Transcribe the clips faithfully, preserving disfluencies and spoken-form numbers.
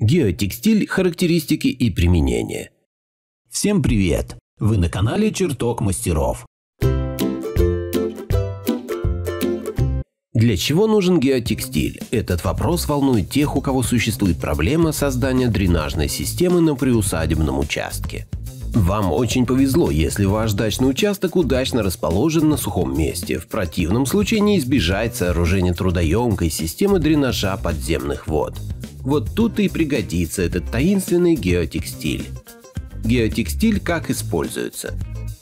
Геотекстиль. Характеристики и применение. Всем привет! Вы на канале Чертог мастеров. Для чего нужен геотекстиль? Этот вопрос волнует тех, у кого существует проблема создания дренажной системы на приусадебном участке. Вам очень повезло, если ваш дачный участок удачно расположен на сухом месте. В противном случае не избежать сооружения трудоемкой системы дренажа подземных вод. Вот тут и пригодится этот таинственный геотекстиль. Геотекстиль как используется?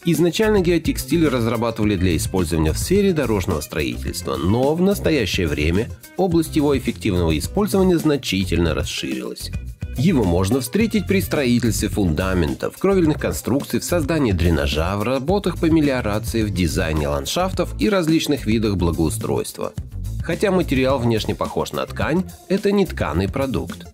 Изначально геотекстиль разрабатывали для использования в сфере дорожного строительства, но в настоящее время область его эффективного использования значительно расширилась. Его можно встретить при строительстве фундаментов, кровельных конструкций, в создании дренажа, в работах по мелиорации, в дизайне ландшафтов и различных видах благоустройства. Хотя материал внешне похож на ткань, это не тканый продукт.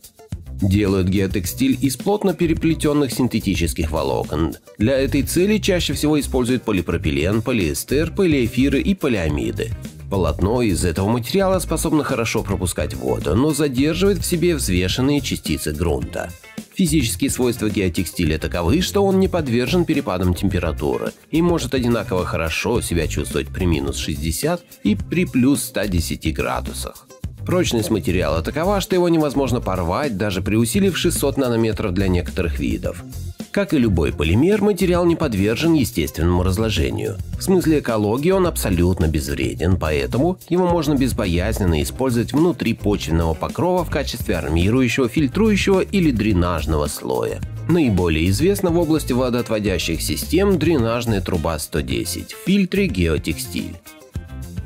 Делают геотекстиль из плотно переплетенных синтетических волокон. Для этой цели чаще всего используют полипропилен, полиэстер, полиэфиры и полиамиды. Полотно из этого материала способно хорошо пропускать воду, но задерживает в себе взвешенные частицы грунта. Физические свойства геотекстиля таковы, что он не подвержен перепадам температуры и может одинаково хорошо себя чувствовать при минус шестидесяти и при плюс ста десяти градусах. Прочность материала такова, что его невозможно порвать, даже при усилии в шестьсот нанометров для некоторых видов. Как и любой полимер, материал не подвержен естественному разложению. В смысле экологии он абсолютно безвреден, поэтому его можно безбоязненно использовать внутри почвенного покрова в качестве армирующего, фильтрующего или дренажного слоя. Наиболее известна в области водоотводящих систем дренажная труба сто десять в фильтре геотекстиль.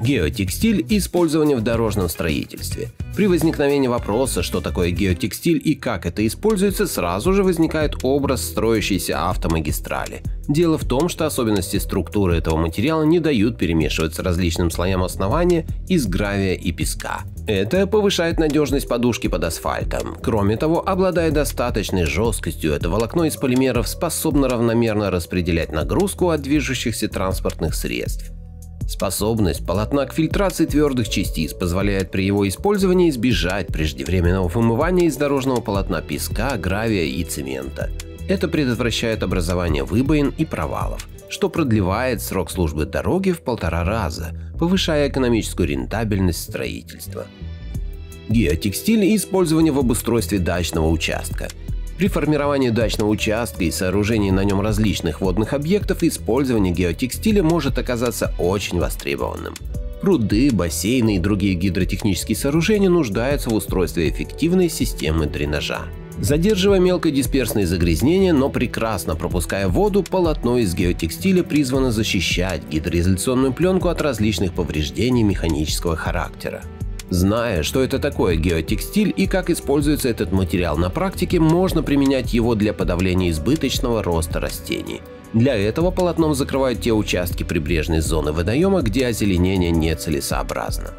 Геотекстиль. Использование в дорожном строительстве. При возникновении вопроса, что такое геотекстиль и как это используется, сразу же возникает образ строящейся автомагистрали. Дело в том, что особенности структуры этого материала не дают перемешиваться различным слоям основания из гравия и песка. Это повышает надежность подушки под асфальтом. Кроме того, обладая достаточной жесткостью, это волокно из полимеров способно равномерно распределять нагрузку от движущихся транспортных средств. Способность полотна к фильтрации твердых частиц позволяет при его использовании избежать преждевременного вымывания из дорожного полотна песка, гравия и цемента. Это предотвращает образование выбоин и провалов, что продлевает срок службы дороги в полтора раза, повышая экономическую рентабельность строительства. Геотекстиль. Использование в обустройстве дачного участка. При формировании дачного участка и сооружении на нем различных водных объектов использование геотекстиля может оказаться очень востребованным. Пруды, бассейны и другие гидротехнические сооружения нуждаются в устройстве эффективной системы дренажа. Задерживая мелкодисперсные загрязнения, но прекрасно пропуская воду, полотно из геотекстиля призвано защищать гидроизоляционную пленку от различных повреждений механического характера. Зная, что это такое геотекстиль и как используется этот материал на практике, можно применять его для подавления избыточного роста растений. Для этого полотном закрывают те участки прибрежной зоны водоема, где озеленение нецелесообразно.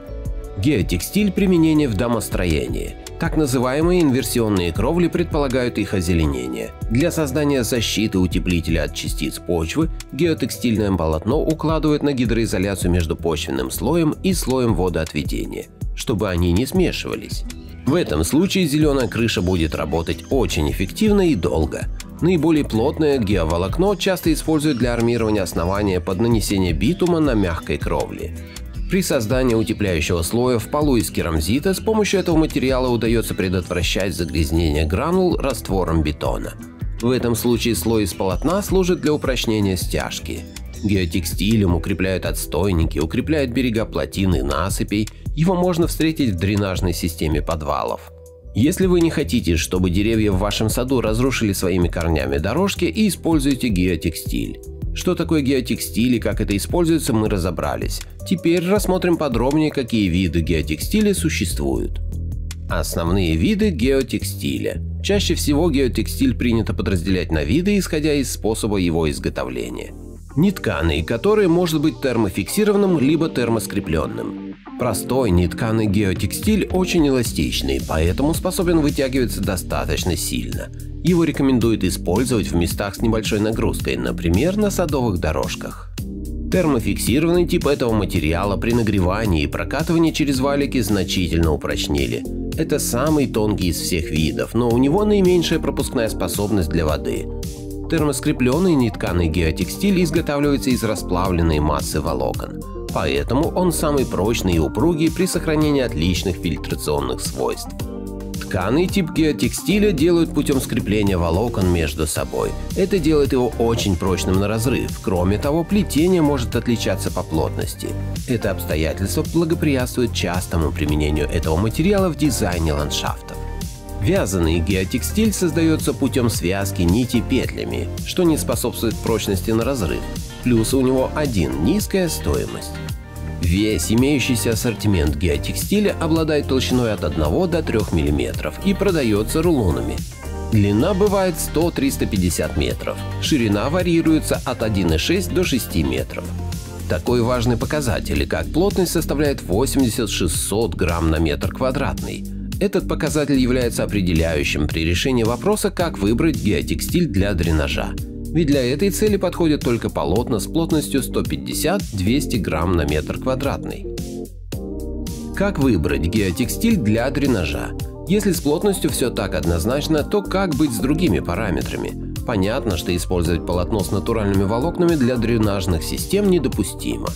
Геотекстиль. Применение в домостроении. Так называемые инверсионные кровли предполагают их озеленение. Для создания защиты утеплителя от частиц почвы геотекстильное полотно укладывают на гидроизоляцию между почвенным слоем и слоем водоотведения, чтобы они не смешивались. В этом случае зеленая крыша будет работать очень эффективно и долго. Наиболее плотное геоволокно часто используют для армирования основания под нанесение битума на мягкой кровле. При создании утепляющего слоя в полу из керамзита с помощью этого материала удается предотвращать загрязнение гранул раствором бетона. В этом случае слой из полотна служит для упрочнения стяжки. Геотекстилем укрепляют отстойники, укрепляют берега плотин и насыпей. Его можно встретить в дренажной системе подвалов. Если вы не хотите, чтобы деревья в вашем саду разрушили своими корнями дорожки, и используйте геотекстиль. Что такое геотекстиль и как это используется, мы разобрались. Теперь рассмотрим подробнее, какие виды геотекстиля существуют. Основные виды геотекстиля. Чаще всего геотекстиль принято подразделять на виды, исходя из способа его изготовления. Нетканый, который может быть термофиксированным либо термоскрепленным. Простой нетканый геотекстиль очень эластичный, поэтому способен вытягиваться достаточно сильно. Его рекомендуют использовать в местах с небольшой нагрузкой, например, на садовых дорожках. Термофиксированный тип этого материала при нагревании и прокатывании через валики значительно упрочнили. это самый тонкий из всех видов, но у него наименьшая пропускная способность для воды. Термоскрепленный нетканый геотекстиль изготавливается из расплавленной массы волокон. Поэтому он самый прочный и упругий при сохранении отличных фильтрационных свойств. Тканый тип геотекстиля делают путем скрепления волокон между собой. Это делает его очень прочным на разрыв. Кроме того, плетение может отличаться по плотности. Это обстоятельство благоприятствует частому применению этого материала в дизайне ландшафтов. Вязаный геотекстиль создается путем связки нити петлями, что не способствует прочности на разрыв. Плюс у него один – низкая стоимость. Весь имеющийся ассортимент геотекстиля обладает толщиной от одного до трёх миллиметров и продается рулонами. Длина бывает сто — триста пятьдесят метров, ширина варьируется от одной целой шести десятых до шести метров. Такой важный показатель, как плотность, составляет восемьдесят — шестьсот грамм на метр квадратный. Этот показатель является определяющим при решении вопроса, как выбрать геотекстиль для дренажа. Ведь для этой цели подходят только полотна с плотностью сто пятьдесят — двести грамм на метр квадратный. Как выбрать геотекстиль для дренажа? Если с плотностью все так однозначно, то как быть с другими параметрами? Понятно, что использовать полотно с натуральными волокнами для дренажных систем недопустимо.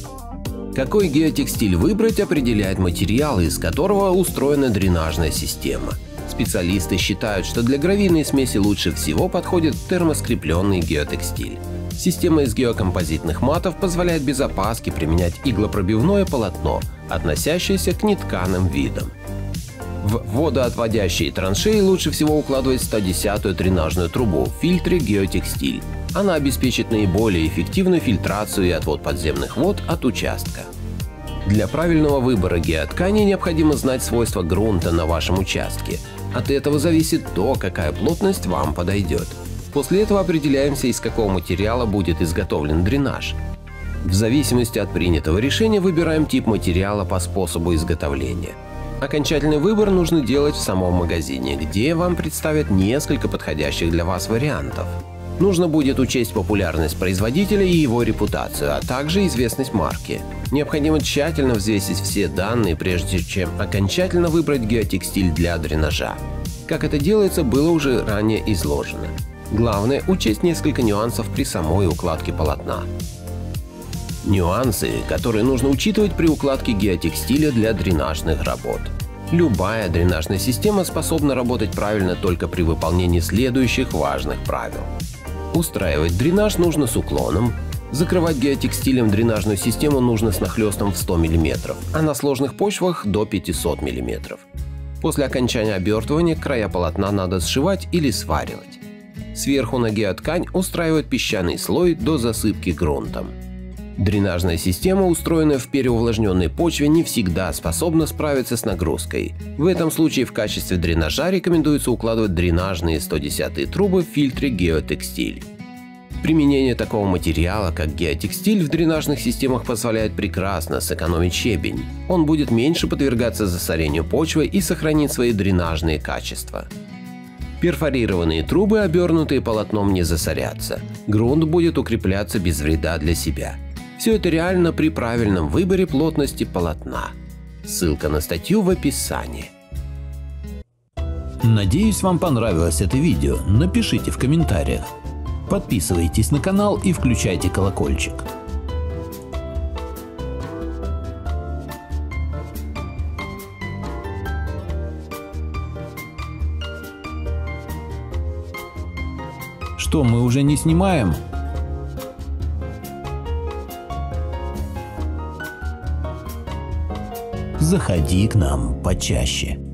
Какой геотекстиль выбрать, определяет материал, из которого устроена дренажная система. Специалисты считают, что для гравийной смеси лучше всего подходит термоскрепленный геотекстиль. Система из геокомпозитных матов позволяет без опаски применять иглопробивное полотно, относящееся к нетканым видам. В водоотводящие траншеи лучше всего укладывать стодесятую дренажную трубу в фильтре геотекстиль. Она обеспечит наиболее эффективную фильтрацию и отвод подземных вод от участка. Для правильного выбора геоткани необходимо знать свойства грунта на вашем участке. От этого зависит то, какая плотность вам подойдет. После этого определяемся, из какого материала будет изготовлен дренаж. В зависимости от принятого решения выбираем тип материала по способу изготовления. Окончательный выбор нужно делать в самом магазине, где вам представят несколько подходящих для вас вариантов. Нужно будет учесть популярность производителя и его репутацию, а также известность марки. Необходимо тщательно взвесить все данные, прежде чем окончательно выбрать геотекстиль для дренажа. Как это делается, было уже ранее изложено. Главное – учесть несколько нюансов при самой укладке полотна. Нюансы, которые нужно учитывать при укладке геотекстиля для дренажных работ. Любая дренажная система способна работать правильно только при выполнении следующих важных правил. Устраивать дренаж нужно с уклоном. Закрывать геотекстилем дренажную систему нужно с нахлестом в сто миллиметров, а на сложных почвах до пятисот миллиметров. После окончания обертывания края полотна надо сшивать или сваривать. Сверху на геоткань устраивают песчаный слой до засыпки грунтом. Дренажная система, устроенная в переувлажненной почве, не всегда способна справиться с нагрузкой. В этом случае в качестве дренажа рекомендуется укладывать дренажные стодесятые трубы в фильтре геотекстиль. Применение такого материала, как геотекстиль, в дренажных системах позволяет прекрасно сэкономить щебень. Он будет меньше подвергаться засорению почвы и сохранит свои дренажные качества. Перфорированные трубы, обернутые полотном, не засорятся. Грунт будет укрепляться без вреда для себя. Все это реально при правильном выборе плотности полотна. Ссылка на статью в описании. Надеюсь, вам понравилось это видео. Напишите в комментариях. Подписывайтесь на канал и включайте колокольчик. Что, мы уже не снимаем? Заходи к нам почаще.